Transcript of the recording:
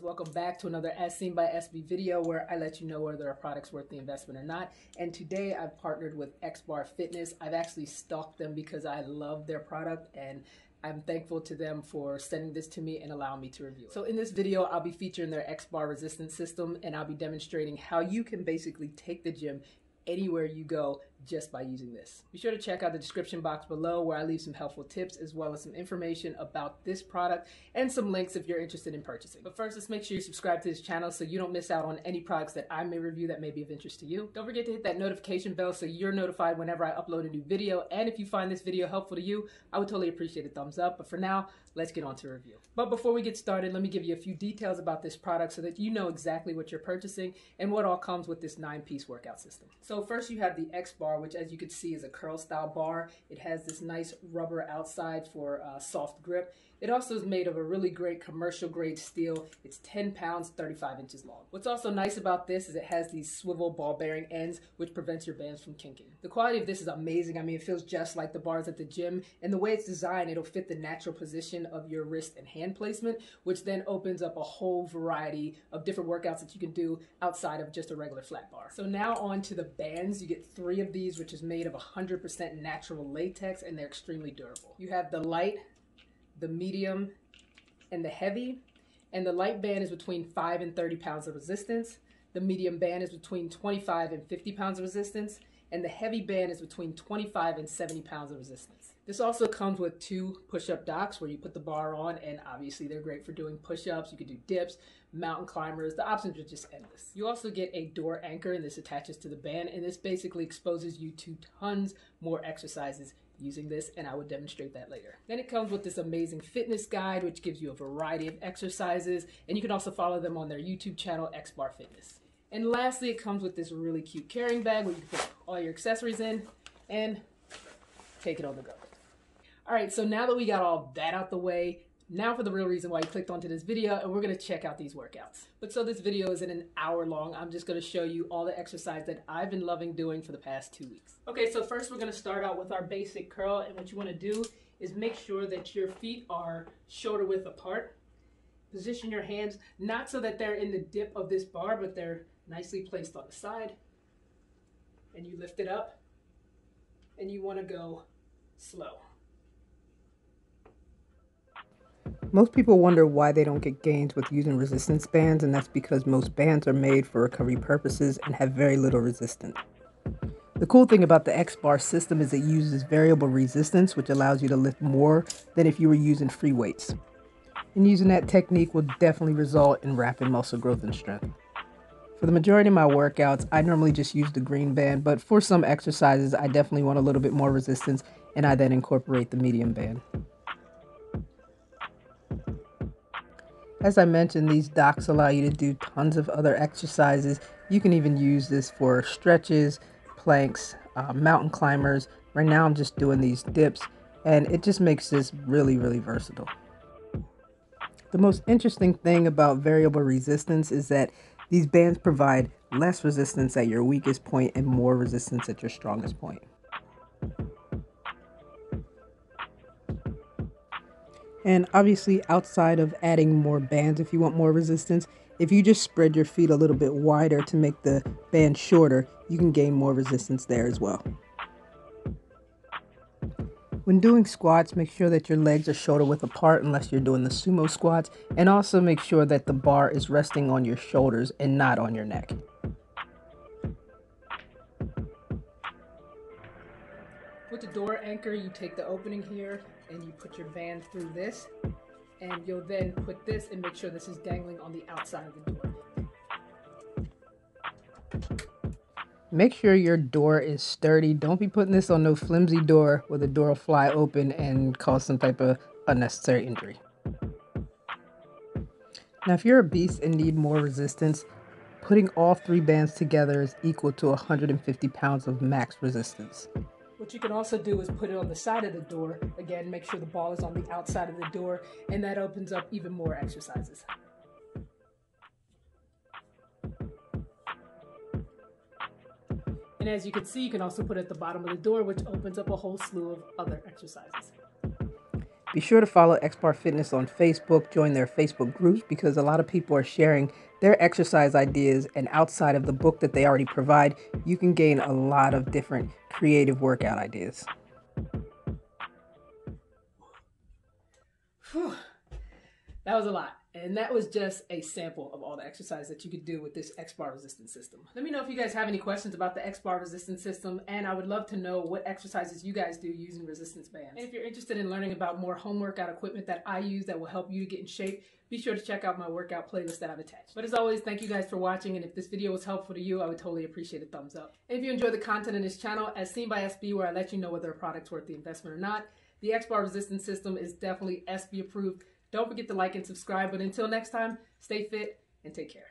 guys, welcome back to another As Seen by SB video where I let you know whether a product's worth the investment or not. And today I've partnered with XBAR Fitness. I've actually stalked them because I love their product and I'm thankful to them for sending this to me and allowing me to review it. So in this video, I'll be featuring their XBAR resistance system and I'll be demonstrating how you can basically take the gym anywhere you go just by using this. Be sure to check out the description box below where I leave some helpful tips as well as some information about this product and some links if you're interested in purchasing. But first, let's make sure you subscribe to this channel so you don't miss out on any products that I may review that may be of interest to you. Don't forget to hit that notification bell so you're notified whenever I upload a new video. And if you find this video helpful to you, I would totally appreciate a thumbs up. But for now, let's get on to review. But before we get started, let me give you a few details about this product so that you know exactly what you're purchasing and what all comes with this 9-piece workout system. So first you have the XBAR, which as you can see is a curl style bar. It has this nice rubber outside for soft grip. It also is made of a really great commercial grade steel. It's 10 pounds, 35 inches long. What's also nice about this is it has these swivel ball bearing ends, which prevents your bands from kinking. The quality of this is amazing. I mean, it feels just like the bars at the gym, and the way it's designed, it'll fit the natural position of your wrist and hand placement, which then opens up a whole variety of different workouts that you can do outside of just a regular flat bar. So now on to the bands. You get three of these, which is made of 100% natural latex, and they're extremely durable. You have the light, the medium, and the heavy. And the light band is between 5 and 30 pounds of resistance. The medium band is between 25 and 50 pounds of resistance. And the heavy band is between 25 and 70 pounds of resistance. This also comes with two push-up docks where you put the bar on, and obviously they're great for doing push-ups. You can do dips, mountain climbers. The options are just endless. You also get a door anchor, and this attaches to the band, and this basically exposes you to tons more exercises using this, and I will demonstrate that later. Then it comes with this amazing fitness guide, which gives you a variety of exercises, and you can also follow them on their YouTube channel, XBAR Fitness. And lastly, it comes with this really cute carrying bag where you can put all your accessories in and take it on the go. All right, so now that we got all that out the way, now for the real reason why you clicked onto this video, and we're gonna check out these workouts. But so this video isn't an hour long. I'm just gonna show you all the exercise that I've been loving doing for the past 2 weeks. Okay, so first we're gonna start out with our basic curl, and what you wanna do is make sure that your feet are shoulder width apart. Position your hands, not so that they're in the dip of this bar, but they're nicely placed on the side. And you lift it up, and you wanna go slow. Most people wonder why they don't get gains with using resistance bands, and that's because most bands are made for recovery purposes and have very little resistance. The cool thing about the XBAR system is it uses variable resistance, which allows you to lift more than if you were using free weights. And using that technique will definitely result in rapid muscle growth and strength. For the majority of my workouts, I normally just use the green band, but for some exercises, I definitely want a little bit more resistance, and I then incorporate the medium band. As I mentioned, these docks allow you to do tons of other exercises. You can even use this for stretches, planks, mountain climbers. Right now I'm just doing these dips, and it just makes this really, really versatile. The most interesting thing about variable resistance is that these bands provide less resistance at your weakest point and more resistance at your strongest point. And obviously, outside of adding more bands, if you want more resistance, if you just spread your feet a little bit wider to make the band shorter, you can gain more resistance there as well. When doing squats, make sure that your legs are shoulder width apart unless you're doing the sumo squats, and also make sure that the bar is resting on your shoulders and not on your neck. With the door anchor, you take the opening here and you put your band through this, and you'll then put this and make sure this is dangling on the outside of the door. Make sure your door is sturdy. Don't be putting this on no flimsy door where the door will fly open and cause some type of unnecessary injury. Now, if you're obese and need more resistance, putting all three bands together is equal to 150 pounds of max resistance. What you can also do is put it on the side of the door. Again, make sure the ball is on the outside of the door, and that opens up even more exercises. And as you can see, you can also put it at the bottom of the door, which opens up a whole slew of other exercises. Be sure to follow XBAR Fitness on Facebook, join their Facebook groups because a lot of people are sharing their exercise ideas, and outside of the book that they already provide, you can gain a lot of different creative workout ideas. Whew. That was a lot. And that was just a sample of all the exercise that you could do with this XBAR resistance system. Let me know if you guys have any questions about the XBAR resistance system, and I would love to know what exercises you guys do using resistance bands. And if you're interested in learning about more home workout equipment that I use that will help you to get in shape, be sure to check out my workout playlist that I've attached. But as always, thank you guys for watching, and if this video was helpful to you, I would totally appreciate a thumbs up. And if you enjoy the content in this channel, As Seen by SB, where I let you know whether a product's worth the investment or not, the XBAR resistance system is definitely SB approved. Don't forget to like and subscribe, but until next time, stay fit and take care.